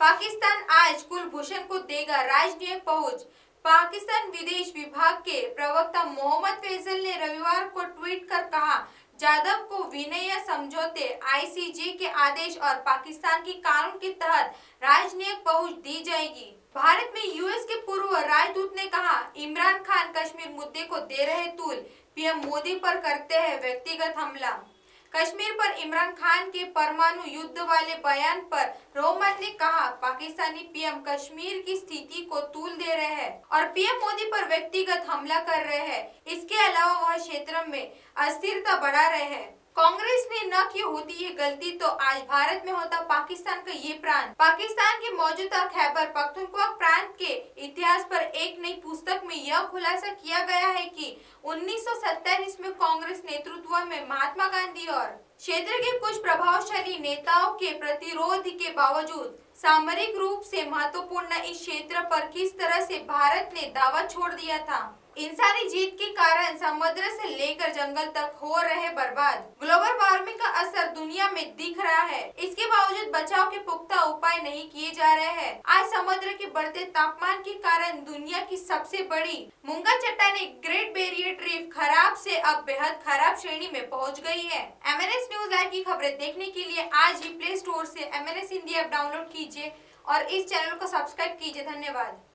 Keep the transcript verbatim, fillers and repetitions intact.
पाकिस्तान आज कुलभूषण को देगा राजनीय पहुंच। पाकिस्तान विदेश विभाग के प्रवक्ता मोहम्मद फैजल ने रविवार को ट्वीट कर कहा, जाधव को विनय समझौते, आईसीजे के आदेश और पाकिस्तान की कानून के तहत राजनीय पहुंच दी जाएगी। भारत में यूएस के पूर्व राजदूत ने कहा, इमरान खान कश्मीर मुद्दे को दे रहे तूल, पीएम मोदी पर करते हैं व्यक्तिगत हमला। कश्मीर पर इमरान खान के परमाणु युद्ध वाले बयान पर रोमन ने कहा, पाकिस्तानी पीएम कश्मीर की स्थिति को तूल दे रहे हैं और पीएम मोदी पर व्यक्तिगत हमला कर रहे हैं। इसके अलावा वह क्षेत्र में अस्थिरता बढ़ा रहे हैं। कांग्रेस ने न की होती ये गलती तो आज भारत में होता पाकिस्तान का ये प्रांत। पाकिस्तान के मौजूदा खैबर पख्तूनख्वा प्रांत के इतिहास पर एक नई पुस्तक में यह खुलासा किया गया है कि उन्नीस सौ सत्ताईस में कांग्रेस नेतृत्व में महात्मा गांधी और क्षेत्र के कुछ प्रभावशाली नेताओं के प्रतिरोध के बावजूद सामरिक रूप से महत्वपूर्ण इस क्षेत्र पर किस तरह से भारत ने दावा छोड़ दिया था। इंसानी जीत के कारण समुद्र से लेकर जंगल तक हो रहे बर्बाद। ग्लोबल वार्मिंग का असर दुनिया में दिख रहा है, इसके बावजूद बचाव के पुख्ता उपाय नहीं किए जा रहे हैं। आज समुद्र के बढ़ते तापमान के कारण दुनिया की सबसे बड़ी मूंगा चट्टाने ग्रेट बैरियर रीफ खराब से अब बेहद खराब श्रेणी में पहुंच गई है। एमएनएस न्यूज़ लाइव की खबरें देखने के लिए आज ही प्ले स्टोर से एमएनएस इंडिया ऐप डाउनलोड कीजिए और इस चैनल को सब्सक्राइब कीजिए। धन्यवाद।